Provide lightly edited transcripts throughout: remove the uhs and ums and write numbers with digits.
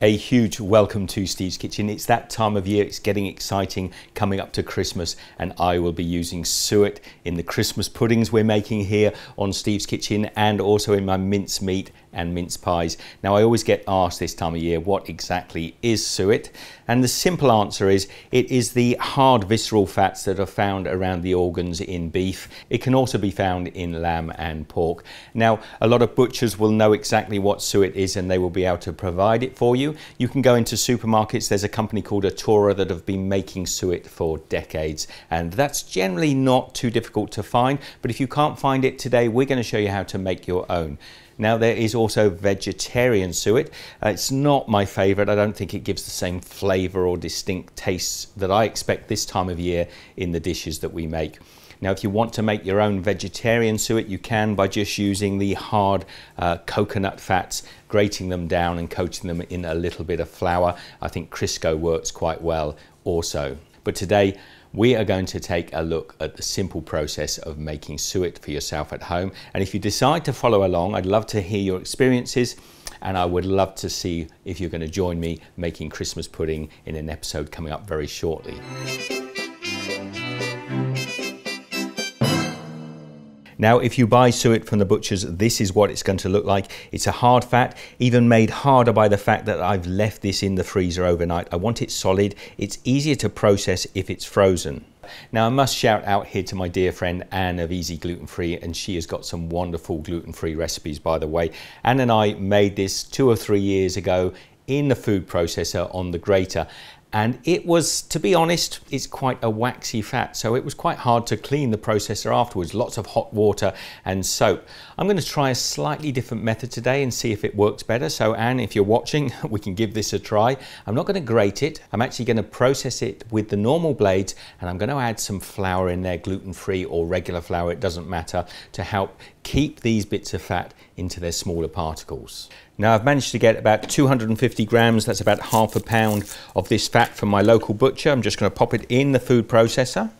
A huge welcome to Steve's Kitchen. It's that time of year, it's getting exciting, coming up to Christmas, and I will be using suet in the Christmas puddings we're making here on Steve's Kitchen and also in my mince meat and mince pies. Now, I always get asked this time of year, what exactly is suet? And the simple answer is, it is the hard visceral fats that are found around the organs in beef. It can also be found in lamb and pork. Now, a lot of butchers will know exactly what suet is and they will be able to provide it for you. You can go into supermarkets. There's a company called Atora that have been making suet for decades, and that's generally not too difficult to find, but if you can't find it today, we're going to show you how to make your own. Now, there is also vegetarian suet. It's not my favorite. I don't think it gives the same flavor or distinct tastes that I expect this time of year in the dishes that we make. Now, if you want to make your own vegetarian suet, you can by just using the hard coconut fats, grating them down and coating them in a little bit of flour. I think Crisco works quite well also. But today, we are going to take a look at the simple process of making suet for yourself at home. And if you decide to follow along, I'd love to hear your experiences, and I would love to see if you're going to join me making Christmas pudding in an episode coming up very shortly. Now, if you buy suet from the butchers, this is what it's going to look like. It's a hard fat, even made harder by the fact that I've left this in the freezer overnight. I want it solid. It's easier to process if it's frozen. Now, I must shout out here to my dear friend Anne of Easy Gluten Free, and she has got some wonderful gluten-free recipes, by the way. Anne and I made this 2 or 3 years ago in the food processor on the grater. And it was, to be honest, it's quite a waxy fat, so it was quite hard to clean the processor afterwards. Lots of hot water and soap. I'm going to try a slightly different method today and see if it works better. So Anne, if you're watching, we can give this a try. I'm not going to grate it. I'm actually going to process it with the normal blades, and I'm going to add some flour in there, gluten-free or regular flour, it doesn't matter, to help keep these bits of fat into their smaller particles. Now, I've managed to get about 250 grams, that's about half a pound of this fat from my local butcher. I'm just going to pop it in the food processor.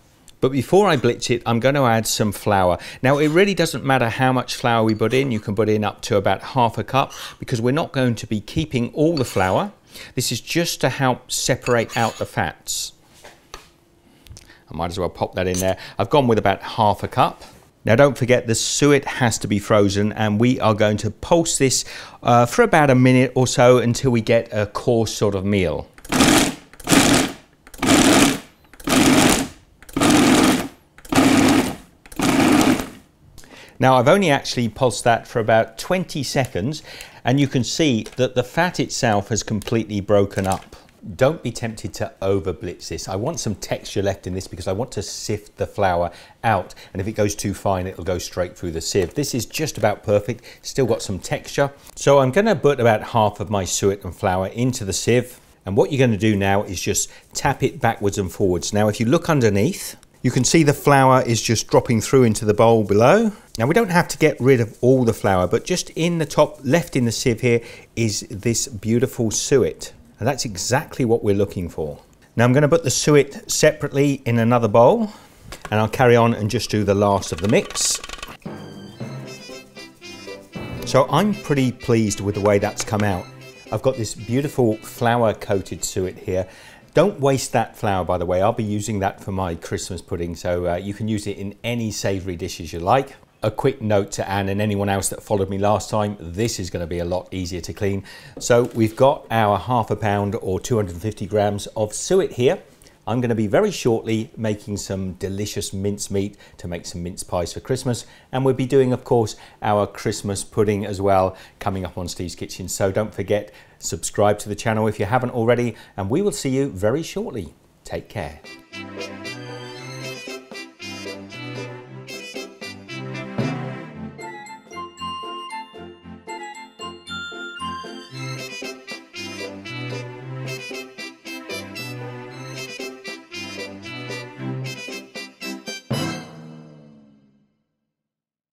But before I blitz it, I'm going to add some flour. Now, it really doesn't matter how much flour we put in. You can put in up to about half a cup because we're not going to be keeping all the flour. This is just to help separate out the fats. I might as well pop that in there. I've gone with about half a cup. Now, don't forget, the suet has to be frozen, and we are going to pulse this for about a minute or so until we get a coarse sort of meal. Now, I've only actually pulsed that for about 20 seconds, and you can see that the fat itself has completely broken up. Don't be tempted to over blitz this. I want some texture left in this because I want to sift the flour out, and if it goes too fine, it'll go straight through the sieve. This is just about perfect, still got some texture. So I'm going to put about half of my suet and flour into the sieve, and what you're going to do now is just tap it backwards and forwards. Now, if you look underneath, you can see the flour is just dropping through into the bowl below. Now, we don't have to get rid of all the flour, but just in the top left in the sieve here is this beautiful suet. And that's exactly what we're looking for. Now, I'm going to put the suet separately in another bowl, and I'll carry on and just do the last of the mix. So I'm pretty pleased with the way that's come out. I've got this beautiful flour coated suet here. Don't waste that flour, by the way. I'll be using that for my Christmas pudding, so you can use it in any savory dishes you like. A quick note to Anne and anyone else that followed me last time, this is going to be a lot easier to clean. So we've got our half a pound or 250 grams of suet here. I'm going to be very shortly making some delicious mince meat to make some mince pies for Christmas. And we'll be doing, of course, our Christmas pudding as well, coming up on Steve's Kitchen. So don't forget, subscribe to the channel if you haven't already, and we will see you very shortly. Take care.